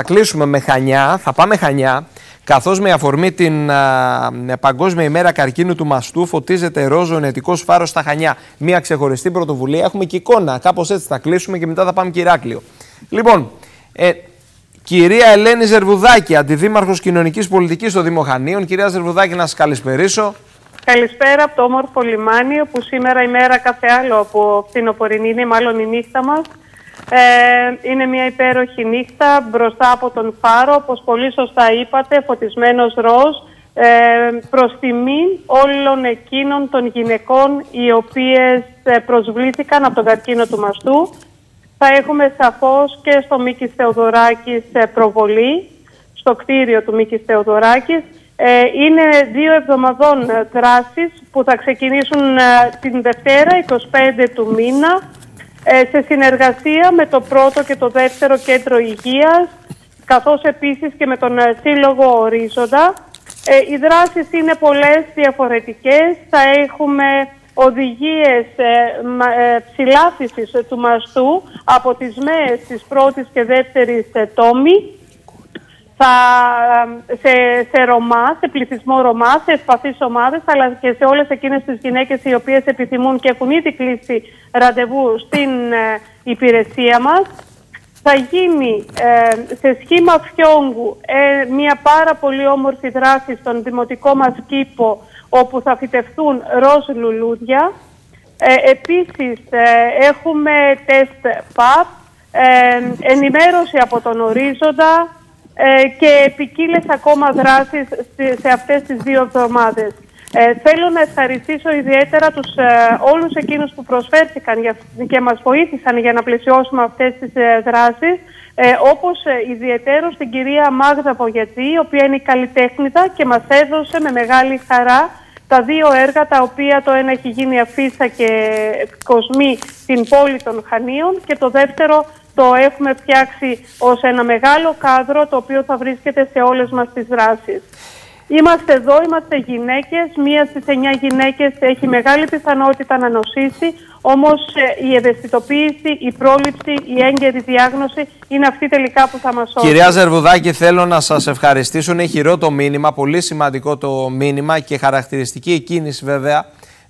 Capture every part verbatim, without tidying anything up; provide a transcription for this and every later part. Θα κλείσουμε με Χανιά, θα πάμε Χανιά, καθώς με αφορμή την α, Παγκόσμια ημέρα καρκίνου του μαστού φωτίζεται ροζ ο ενετικός φάρος στα Χανιά. Μια ξεχωριστή πρωτοβουλία, έχουμε και εικόνα, κάπως έτσι θα κλείσουμε και μετά θα πάμε και Ηράκλειο. Λοιπόν, ε, κυρία Ελένη Ζερβουδάκη, αντιδήμαρχος κοινωνικής πολιτικής στο Δήμο Χανίων. Κυρία Ζερβουδάκη, να σας καλησπερίσω. Καλησπέρα από το όμορφο λιμάνι, όπου σήμερα η μέρα κάθε άλλο από φθινοπορεινή είναι μάλλον η νύχτα μας. Ε, είναι μια υπέροχη νύχτα μπροστά από τον Φάρο, όπως πολύ σωστά είπατε, φωτισμένος ροζ, ε, προς τιμή όλων εκείνων των γυναικών οι οποίες προσβλήθηκαν από τον καρκίνο του μαστού. Θα έχουμε σαφώς και στο Μίκης Θεοδωράκης προβολή, στο κτίριο του Μίκης Θεοδωράκης. Ε, είναι δύο εβδομαδών δράσεις που θα ξεκινήσουν την Δευτέρα, εικοστή πέμπτη του μήνα, σε συνεργασία με το πρώτο και το δεύτερο κέντρο υγείας, καθώς επίσης και με τον Σύλλογο Ορίζοντα. Ε, οι δράσεις είναι πολλές, διαφορετικές. Θα έχουμε οδηγίες ε, ε, ψηλάφισης του μαστού από τις ΜΕΕΣ της πρώτης και δεύτερης ε, τόμη, θα, σε, σε Ρωμά, σε πληθυσμό Ρωμά, σε ευπαθείς ομάδες, αλλά και σε όλες εκείνες τις γυναίκες οι οποίες επιθυμούν και έχουν ήδη κλείσει ραντεβού στην ε, υπηρεσία μας. Θα γίνει ε, σε σχήμα φιόγκου ε, μια πάρα πολύ όμορφη δράση στον δημοτικό μας κήπο, όπου θα φυτευτούν ροζ λουλούδια. Ε, επίσης ε, έχουμε τεστ παπ, ε, ενημέρωση από τον Ορίζοντα, και ποικίλες ακόμα δράσεις σε αυτές τις δύο εβδομάδες. Ε, θέλω να ευχαριστήσω ιδιαίτερα τους, ε, όλους εκείνους που προσφέρθηκαν για, και μας βοήθησαν για να πλαισιώσουμε αυτές τις ε, δράσεις, ε, όπως ε, ιδιαιτέρως την κυρία Μάγδα Πογιατζή, η οποία είναι η καλλιτέχνητα και μας έδωσε με μεγάλη χαρά τα δύο έργα, τα οποία το ένα έχει γίνει αφίσα και κοσμή στην πόλη των Χανίων και το δεύτερο το έχουμε φτιάξει ως ένα μεγάλο κάδρο, το οποίο θα βρίσκεται σε όλες μας τις δράσεις. Είμαστε εδώ, είμαστε γυναίκες. Μία στις εννιά γυναίκες έχει μεγάλη πιθανότητα να νοσήσει, όμως η ευαισθητοποίηση, η πρόληψη, η έγκαιρη διάγνωση είναι αυτή τελικά που θα μας σώσει. Κυρία Ζερβουδάκη, θέλω να σας ευχαριστήσω. Είναι χειρό το μήνυμα, πολύ σημαντικό το μήνυμα και χαρακτηριστική η κίνηση βέβαια,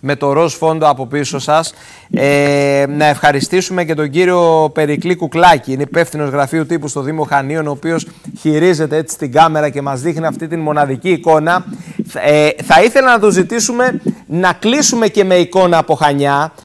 με το ροζ φόντο από πίσω σας. Ε, να ευχαριστήσουμε και τον κύριο Περικλή Κουκλάκη, είναι υπεύθυνος γραφείου τύπου στο Δήμο Χανίων, ο οποίος χειρίζεται έτσι την κάμερα και μας δείχνει αυτή την μοναδική εικόνα. Ε, θα ήθελα να το ζητήσουμε να κλείσουμε και με εικόνα από Χανιά.